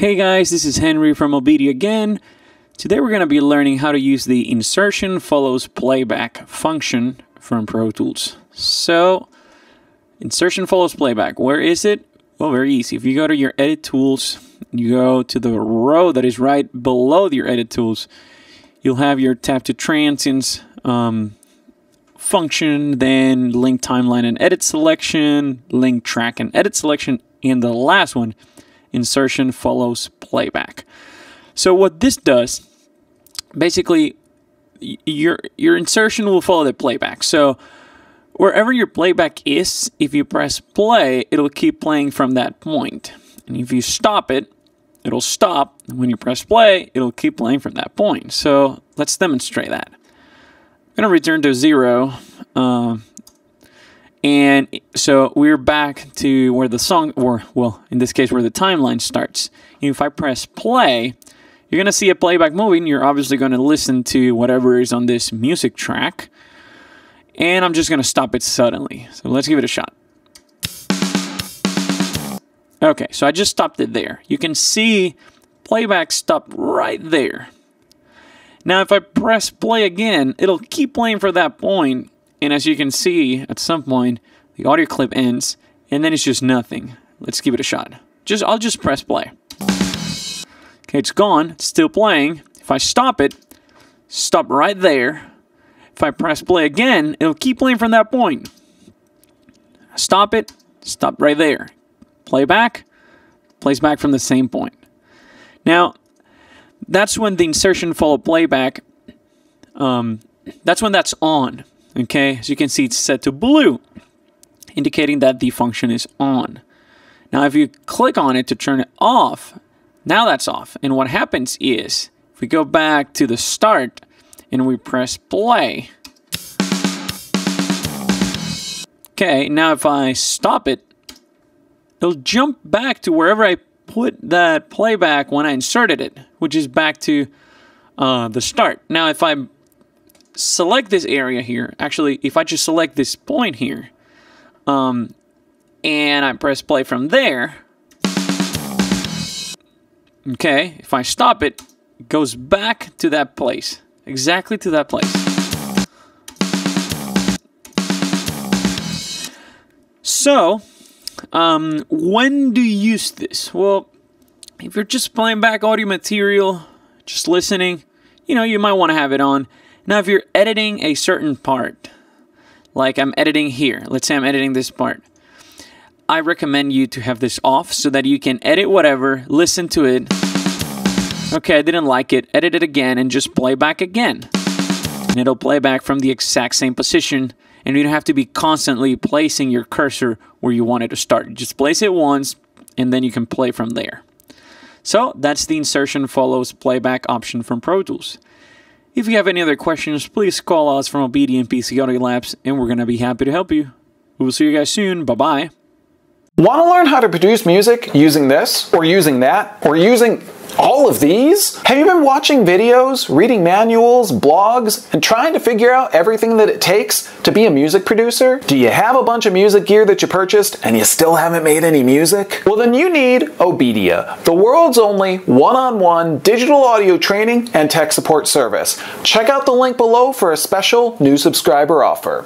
Hey guys, this is Henry from OBEDIA again. Today we're going to be learning how to use the insertion follows playback function from Pro Tools. So, insertion follows playback, where is it? Well, very easy. If you go to your edit tools, you go to the row that is right below your edit tools, you'll have your tap to transients function, then link timeline and edit selection, link track and edit selection, and the last one, insertion follows playback. So what this does, basically, your insertion will follow the playback. So wherever your playback is, if you press play, it'll keep playing from that point. And if you stop it, it'll stop. And when you press play, it'll keep playing from that point. So let's demonstrate that. I'm going to return to 0. And so we're back to where the song, or well, in this case, where the timeline starts. And if I press play, you're going to see a playback moving. You're obviously going to listen to whatever is on this music track. And I'm just going to stop it suddenly. So let's give it a shot. Okay, so I just stopped it there. You can see playback stopped right there. Now, if I press play again, it'll keep playing for that point. And as you can see, at some point, the audio clip ends, and then it's just nothing. Let's give it a shot. I'll just press play. Okay, it's gone. It's still playing. If I stop it, stop right there. If I press play again, it'll keep playing from that point. Stop it. Stop right there. Playback. Plays back from the same point. Now, that's when the insertion follow playback, that's when that's on. Okay, as you can see, it's set to blue, indicating that the function is on. Now, if you click on it to turn it off, now that's off. And what happens is, if we go back to the start and we press play. Okay, now if I stop it, it'll jump back to wherever I put that playback when I inserted it, which is back to the start. Now, if I select this area here, actually, if I just select this point here, and I press play from there, okay, if I stop it, it goes back to that place, exactly to that place. So, when do you use this? Well, if you're just playing back audio material, just listening, you know, you might want to have it on. Now, if you're editing a certain part, like I'm editing here, let's say I'm editing this part, I recommend you to have this off so that you can edit whatever, listen to it. Okay, I didn't like it, edit it again, and just play back again. And it'll play back from the exact same position, and you don't have to be constantly placing your cursor where you want it to start. Just place it once, and then you can play from there. So, that's the insertion follows playback option from Pro Tools. If you have any other questions, please call us from OBEDIA PC Audio Labs, and we're going to be happy to help you. We will see you guys soon. Bye-bye. Want to learn how to produce music using this, or using that, or using all of these? Have you been watching videos, reading manuals, blogs, and trying to figure out everything that it takes to be a music producer? Do you have a bunch of music gear that you purchased and you still haven't made any music? Well, then you need OBEDIA, the world's only one-on-one digital audio training and tech support service. Check out the link below for a special new subscriber offer.